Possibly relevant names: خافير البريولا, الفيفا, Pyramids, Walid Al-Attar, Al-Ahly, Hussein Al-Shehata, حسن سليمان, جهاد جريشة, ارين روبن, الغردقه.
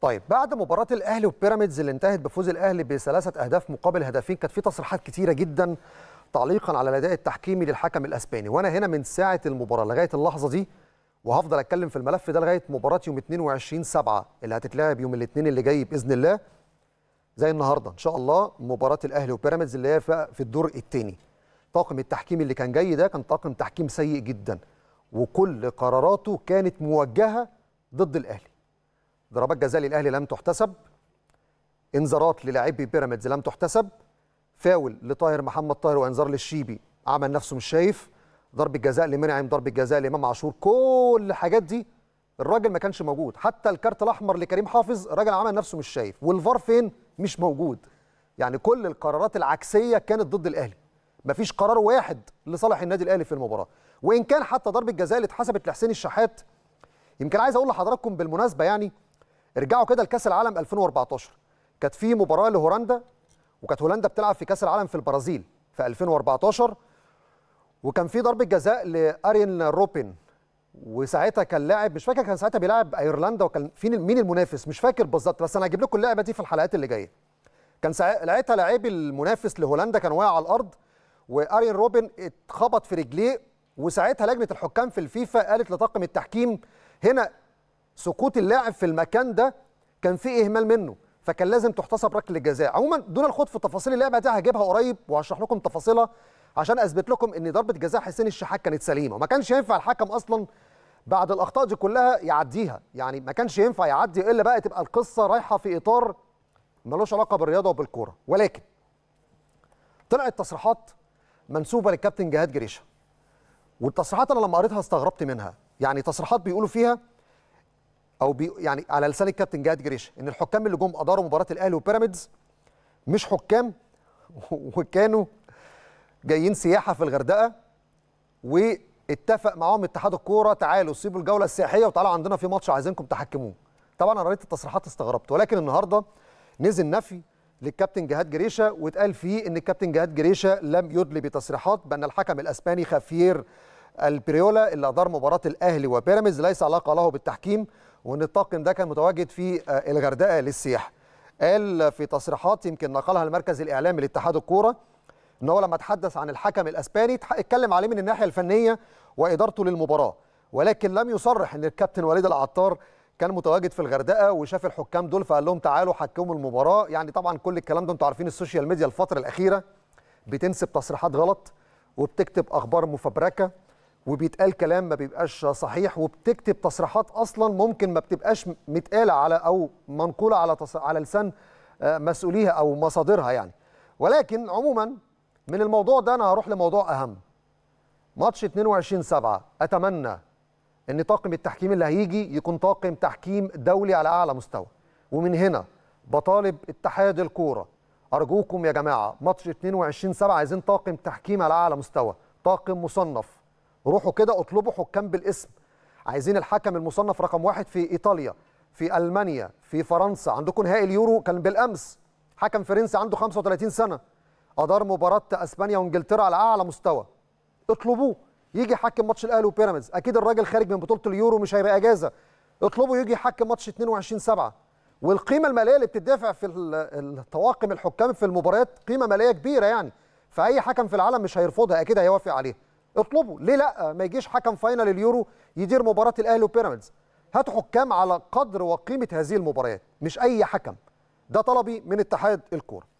طيب بعد مباراة الأهلي وبيراميدز اللي انتهت بفوز الأهلي ب3 أهداف مقابل هدفين، كانت في تصريحات كتيرة جدا تعليقا على الأداء التحكيمي للحكم الأسباني، وأنا هنا من ساعة المباراة لغاية اللحظة دي وهفضل أتكلم في الملف ده لغاية مباراة يوم 22/7 اللي هتتلعب يوم الاثنين اللي جاي بإذن الله زي النهارده إن شاء الله، مباراة الأهلي وبيراميدز اللي هي في الدور الثاني. طاقم التحكيم اللي كان جاي ده كان طاقم تحكيم سيء جدا، وكل قراراته كانت موجهة ضد الأهلي. ضربات جزاء للأهلي لم تحتسب، انذارات للاعبي بيراميدز لم تحتسب، فاول لطاهر محمد طاهر وانذار للشيبي عمل نفسه مش شايف، ضربة جزاء لمنعم، ضربة جزاء لإمام عاشور، كل الحاجات دي الراجل ما كانش موجود، حتى الكارت الأحمر لكريم حافظ الراجل عمل نفسه مش شايف، والفار فين؟ مش موجود. يعني كل القرارات العكسية كانت ضد الأهلي، مفيش قرار واحد لصالح النادي الأهلي في المباراة، وإن كان حتى ضربة جزاء اللي اتحسبت لحسين الشحات. يمكن عايز أقول لحضراتكم بالمناسبة يعني ارجعوا كده لكاس العالم 2014، كانت في مباراه لهولندا، وكانت هولندا بتلعب في كاس العالم في البرازيل في 2014، وكان في ضربه جزاء لارين روبن، وساعتها كان لاعب مش فاكر كان ساعتها بيلعب ايرلندا، وكان في مين المنافس مش فاكر بالظبط، بس انا هجيب لكم اللعبه دي في الحلقات اللي جايه. كان ساعتها لاعبي المنافس لهولندا كان واقع على الارض، وارين روبن اتخبط في رجليه، وساعتها لجنه الحكام في الفيفا قالت لطاقم التحكيم هنا سقوط اللاعب في المكان ده كان فيه إهمال منه، فكان لازم تحتسب ركلة جزاء. عموما دون الخوض في تفاصيل اللعبة دي هجيبها قريب وهشرح لكم تفاصيلها عشان أثبت لكم إن ضربة جزاء حسين الشحات كانت سليمة، وما كانش ينفع الحكم أصلا بعد الأخطاء دي كلها يعديها، يعني ما كانش ينفع يعدي إلا بقى تبقى القصة رايحة في إطار ملوش علاقة بالرياضة وبالكورة. ولكن طلعت تصريحات منسوبة للكابتن جهاد جريشة، والتصريحات أنا لما قريتها استغربت منها، يعني تصريحات بيقولوا فيها يعني على لسان الكابتن جهاد جريشة ان الحكام اللي جم اداروا مباراه الاهلي وبيراميدز مش حكام، وكانوا جايين سياحه في الغردقه، واتفق معاهم اتحاد الكوره تعالوا سيبوا الجوله السياحيه وتعالوا عندنا في ماتش عايزينكم تحكموه. طبعا انا قريت التصريحات استغربت، ولكن النهارده نزل نفي للكابتن جهاد جريشة، واتقال فيه ان الكابتن جهاد جريشة لم يدلي بتصريحات بان الحكم الاسباني خافير البريولا اللي ادار مباراه الاهلي وبيراميدز ليس علاقه له بالتحكيم، وان الطاقم ده كان متواجد في الغردقه للسياحه. قال في تصريحات يمكن نقلها المركز الاعلامي لاتحاد الكوره ان هو لما اتحدث عن الحكم الاسباني اتكلم عليه من الناحيه الفنيه وادارته للمباراه، ولكن لم يصرح ان الكابتن وليد العطار كان متواجد في الغردقه وشاف الحكام دول فقال لهم تعالوا حكموا المباراه. يعني طبعا كل الكلام ده انتوا عارفين السوشيال ميديا الفتره الاخيره بتنسب تصريحات غلط، وبتكتب اخبار مفبركه، وبيتقال كلام ما بيبقاش صحيح، وبتكتب تصريحات اصلا ممكن ما بتبقاش متقاله على او منقوله على لسان مسؤوليها او مصادرها يعني. ولكن عموما من الموضوع ده انا هروح لموضوع اهم. ماتش 22/7 اتمنى ان طاقم التحكيم اللي هيجي يكون طاقم تحكيم دولي على اعلى مستوى، ومن هنا بطالب اتحاد الكوره ارجوكم يا جماعه ماتش 22/7 عايزين طاقم تحكيم على اعلى مستوى، طاقم مصنف، روحوا كده اطلبوا حكام بالاسم، عايزين الحكم المصنف رقم 1 في ايطاليا، في المانيا، في فرنسا، عندكم نهائي اليورو كان بالامس حكم فرنسي عنده 35 سنه ادار مباراه اسبانيا وانجلترا على اعلى مستوى، اطلبوه يجي يحكم ماتش الاهلي وبيراميدز، اكيد الراجل خارج من بطوله اليورو مش هيبقى اجازه، اطلبوا يجي يحكم ماتش 22/7. والقيمه الماليه اللي بتدفع في الطواقم الحكام في المباريات قيمه ماليه كبيره يعني، فاي حكم في العالم مش هيرفضها، اكيد هيوافق عليها. اطلبوا ليه لا ما يجيش حكم فاينل اليورو يدير مباراه الاهلي وبيراميدز، هاتوا حكام على قدر وقيمه هذه المباريات مش اي حكم، ده طلبي من اتحاد الكوره.